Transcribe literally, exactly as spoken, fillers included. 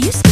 You